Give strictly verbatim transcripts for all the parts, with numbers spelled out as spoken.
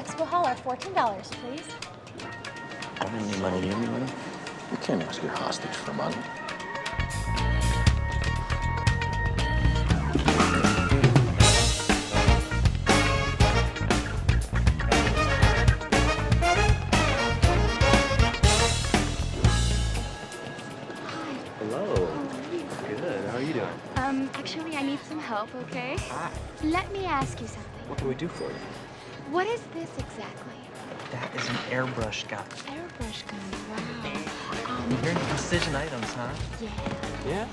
expo holler for ten dollars, please. I don't need money. Do you need money? You can't ask your hostage for money. Actually, I need some help, okay? Hi. Let me ask you something. What can we do for you? What is this exactly? That is an airbrush gun. Airbrush gun, wow. Um, You're into precision items, huh? Yeah. Yeah?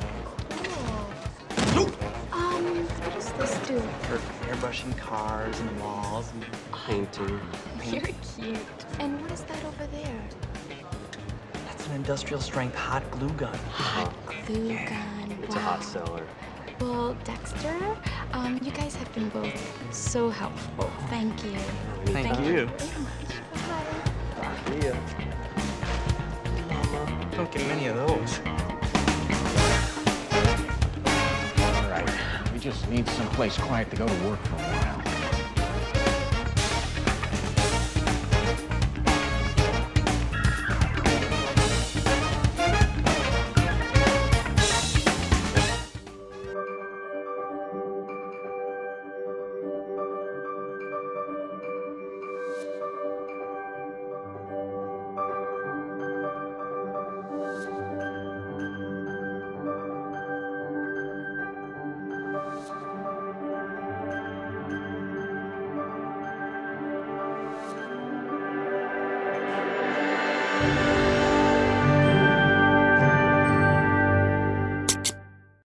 Cool. Um, what does this do? For airbrushing cars and walls and painting. Oh, you're cute. And what is that over there? That's an industrial strength hot glue gun. Hot glue yeah. gun, It's wow. a hot seller. Well, Dexter, um, you guys have been both so helpful. Thank you. Thank, Thank you. you. Bye. See ya. Don't get many of those. All right, we just need someplace quiet to go to work for a while.